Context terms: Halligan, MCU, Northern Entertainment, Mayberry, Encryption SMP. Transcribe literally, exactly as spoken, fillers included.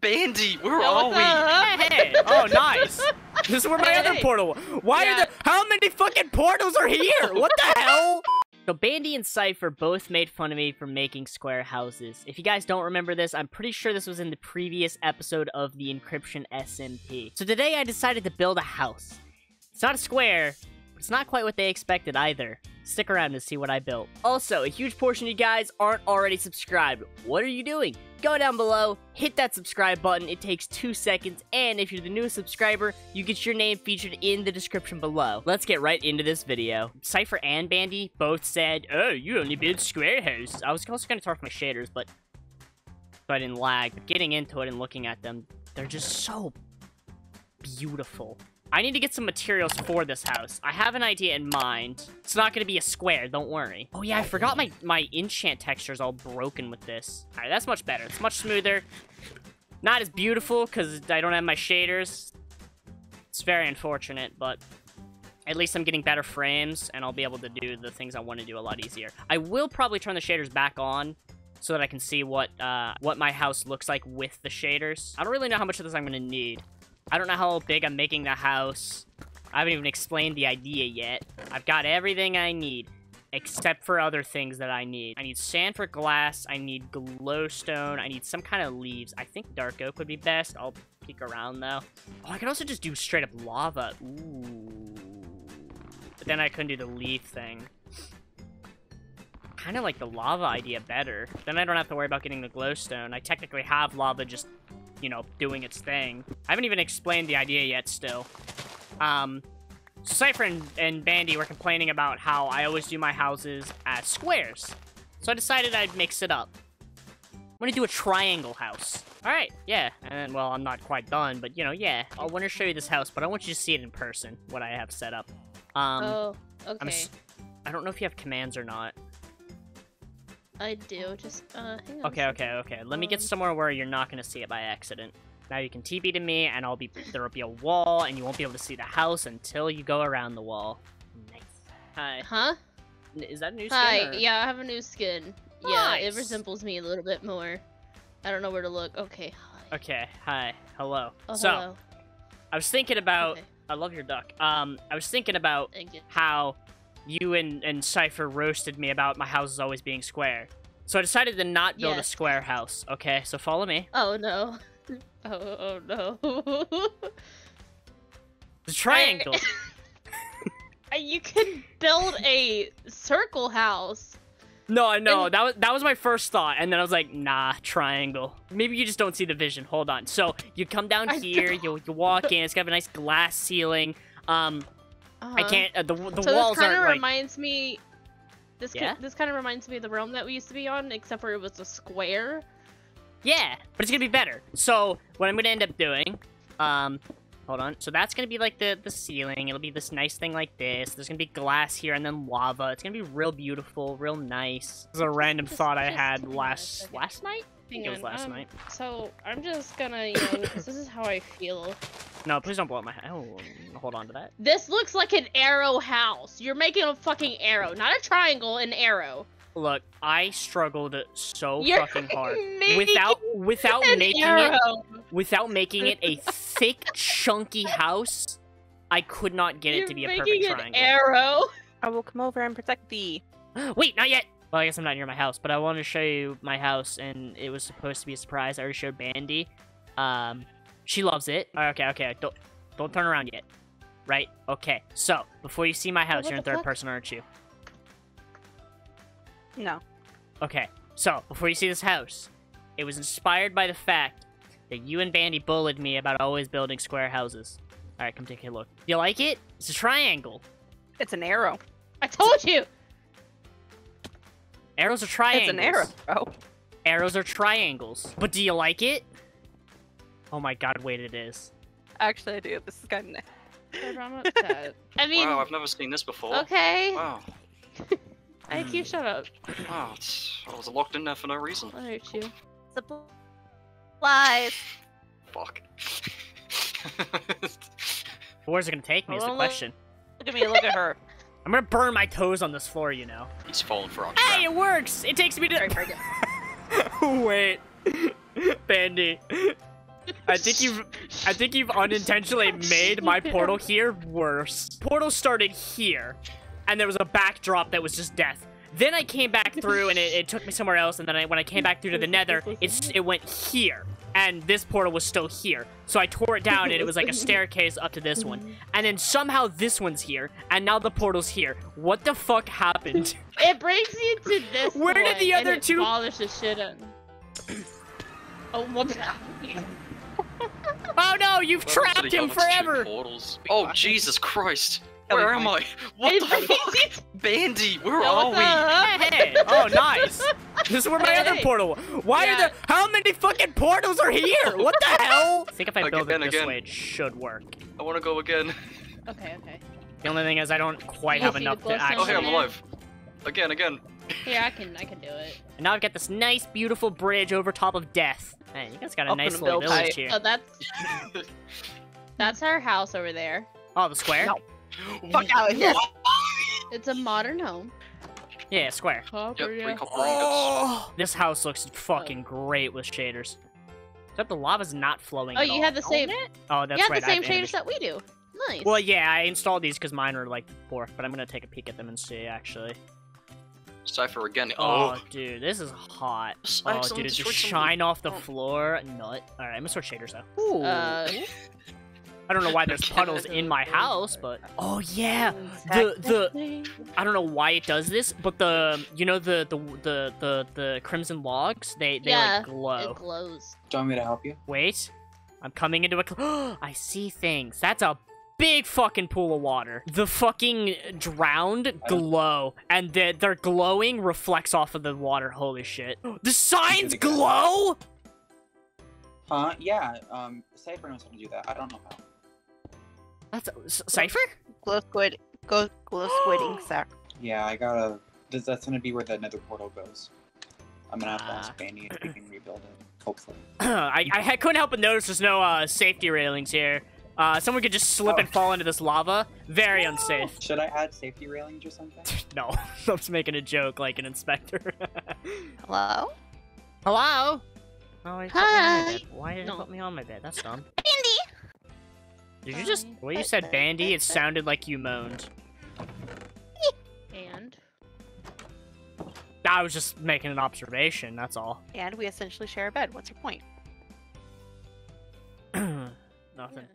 Bandy, where yeah, are we? Hey. Oh, nice. This is where my hey. other portal was. Why yeah. are there? How many fucking portals are here? What the hell? So Bandy and Cypher both made fun of me for making square houses. If you guys don't remember this, I'm pretty sure this was in the previous episode of the Encryption S M P. So today I decided to build a house. It's not a square, but it's not quite what they expected either. Stick around to see what I built. Also, a huge portion of you guys aren't already subscribed. What are you doing? Go down below, hit that subscribe button, it takes two seconds, and if you're the newest subscriber, you get your name featured in the description below. Let's get right into this video. Cypher and Bandy both said, oh, you only build square houses. I was also going to talk my shaders, but so I didn't lag. But getting into it and looking at them, they're just so beautiful. I need to get some materials for this house. I have an idea in mind. It's not going to be a square, don't worry. Oh yeah, I forgot my, my enchant texture is all broken with this. All right, that's much better. It's much smoother. Not as beautiful because I don't have my shaders. It's very unfortunate, but at least I'm getting better frames and I'll be able to do the things I want to do a lot easier. I will probably turn the shaders back on so that I can see what, uh, what my house looks like with the shaders. I don't really know how much of this I'm going to need. I don't know how big I'm making the house. I haven't even explained the idea yet. I've got everything I need, except for other things that I need. I need sand for glass. I need glowstone. I need some kind of leaves. I think dark oak would be best. I'll peek around, though. Oh, I could also just do straight up lava. Ooh. But then I couldn't do the leaf thing. Kind of like the lava idea better. Then I don't have to worry about getting the glowstone. I technically have lava just... you know, doing its thing. I haven't even explained the idea yet still. Um, so Cypher and, and Bandy were complaining about how I always do my houses as squares. So I decided I'd mix it up. I'm gonna do a triangle house. All right, yeah, and well, I'm not quite done, but you know, yeah. I wanna show you this house, but I want you to see it in person, what I have set up. Um, oh, okay. I'm s I don't know if you have commands or not. I do, just, uh, hang on. Okay, okay, okay. Let um, me get somewhere where you're not gonna see it by accident. Now you can T P to me, and I'll be- there'll be a wall, and you won't be able to see the house until you go around the wall. Nice. Hi. Huh? Is that a new skin? Hi, or? Yeah, I have a new skin. Nice. Yeah, it resembles me a little bit more. I don't know where to look. Okay, hi. Okay, hi. Hello. Oh, so, hello. I was thinking about- okay. I love your duck. Um, I was thinking about how- You and, and Cypher roasted me about my houses always being square. So I decided to not build yes. a square house, okay? So follow me. Oh, no. Oh, oh no. The triangle. I, you can build a circle house. No, I know. And... That was, that was my first thought. And then I was like, nah, triangle. Maybe you just don't see the vision. Hold on. So you come down I here. You, you walk in. It's got a nice glass ceiling. Um... Uh-huh. I can't. Uh, the the so walls aren't. So this kind of reminds like... me. This yeah? this kind of reminds me of the realm that we used to be on, except for it was a square. Yeah, but it's gonna be better. So what I'm gonna end up doing, um, hold on. So that's gonna be like the the ceiling. It'll be this nice thing like this. There's gonna be glass here and then lava. It's gonna be real beautiful, real nice. This is a random just, thought just I had last last night. I think it was last um, night. So I'm just gonna, you know, this is how I feel. No, please don't blow up my house. Oh, hold on to that. This looks like an arrow house. You're making a fucking arrow, not a triangle, an arrow. Look, I struggled so You're fucking hard without without making arrow. it without making it a thick, chunky house. I could not get You're it to be a perfect triangle. An arrow. I will come over and protect thee. Wait, not yet. Well, I guess I'm not near my house, but I wanted to show you my house, and it was supposed to be a surprise. I already showed Bandy. Um, she loves it. Okay, okay, don't, don't turn around yet. Right? Okay, so, before you see my house, oh, you're in third fuck? person, aren't you? No. Okay, so, before you see this house, it was inspired by the fact that you and Bandy bullied me about always building square houses. Alright, come take a look. You like it? It's a triangle. It's an arrow. I told you! Arrows are triangles. It's an arrow, bro. Arrows are triangles. But do you like it? Oh my god, wait, it is. Actually, I do. This is kind of nice. I'm upset. I mean... Wow, I've never seen this before. Okay. Wow. I keep mm. shut up. Wow, I was locked in there for no reason. I hurt you. Supplies. Fuck. Where's it gonna take me is the question. Look at me, look at her. I'm gonna burn my toes on this floor, you know. He's falling for our trap. Hey, it works! It takes me to- Sorry, Wait. Bandy. I think you've I think you've unintentionally made my portal here worse. Portal started here, and there was a backdrop that was just death. Then I came back through, and it, it took me somewhere else, and then I, when I came back through to the nether, it's, it went here, and this portal was still here. So I tore it down, and it was like a staircase up to this one. And then somehow this one's here, and now the portal's here. What the fuck happened? It brings you to this Where one, did the other and it two- bothers the shit out. Oh, what Oh no, you've Where trapped him forever! Oh, Jesus Christ! Where am I? What hey, the fuck? Bandy, where no, are we? Hey, oh, nice. This is where my hey. other portal was. Why yeah. are there- How many fucking portals are here? What the hell? I think if I build again, it this again. way, it should work. I wanna go again. Okay, okay. The only thing is I don't quite have enough to actually- Oh, hey, I'm alive. Again, again. Yeah, I can, I can do it. And now I've got this nice, beautiful bridge over top of death. Man, you guys got a Up nice little village I, here. Oh, that's... that's our house over there. Oh, the square? No. Fuck out of here! It's a modern home. Yeah, square. Yep, yeah. Oh. This house looks fucking great with shaders. Except the lava's not flowing. Oh, at you all. have the same. Oh, that's you have right. the same shaders that we do. Nice. Well, yeah, I installed these because mine are like poor, but I'm gonna take a peek at them and see actually. Cypher again. Oh, oh dude, this is hot. Oh, dude, just shine off the floor. Nut. All right, I'm gonna switch shaders though. Ooh. Uh, I don't know why there's puddles in my house, but oh yeah, the the I don't know why it does this, but the you know the the the the, the crimson logs they they yeah, like glow. It glows. Do you want me to help you? Wait, I'm coming into a. Cl I see things. That's a big fucking pool of water. The fucking drowned glow, and the, their glowing reflects off of the water. Holy shit! The signs glow. Huh? Yeah. Um, Cypher knows how to do that. I don't know how. That's a, Cypher? Glow squid. Go glow squidding sack. Yeah, I gotta. That's gonna be where the nether portal goes. I'm gonna have to ask Bandy if we can rebuild it. Hopefully. I, I couldn't help but notice there's no uh, safety railings here. Uh, someone could just slip oh. and fall into this lava. Very no. unsafe. Should I add safety railings or something? No. I'm just making a joke like an inspector. Hello? Hello? Oh, he Hi. Why did no. you put me on my bed? That's dumb. Bandy! Did you just- Well, you said Bandy, it sounded like you moaned. And? I was just making an observation, that's all. And we essentially share a bed. What's your point? Nothing.